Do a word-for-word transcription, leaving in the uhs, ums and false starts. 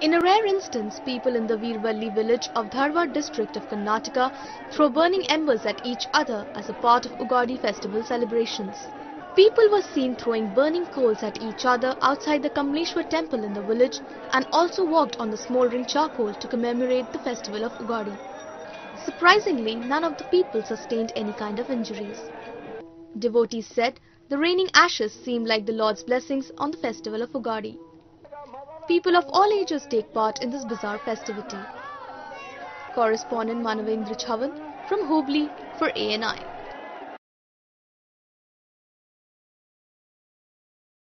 In a rare instance, people in the Veervalli village of Dharwad district of Karnataka throw burning embers at each other as a part of Ugadi festival celebrations. People were seen throwing burning coals at each other outside the Kamleshwar temple in the village and also walked on the smouldering charcoal to commemorate the festival of Ugadi. Surprisingly, none of the people sustained any kind of injuries. Devotees said the raining ashes seemed like the Lord's blessings on the festival of Ugadi. People of all ages take part in this bizarre festivity. Correspondent Manavendra Chavan from Hubli for A N I.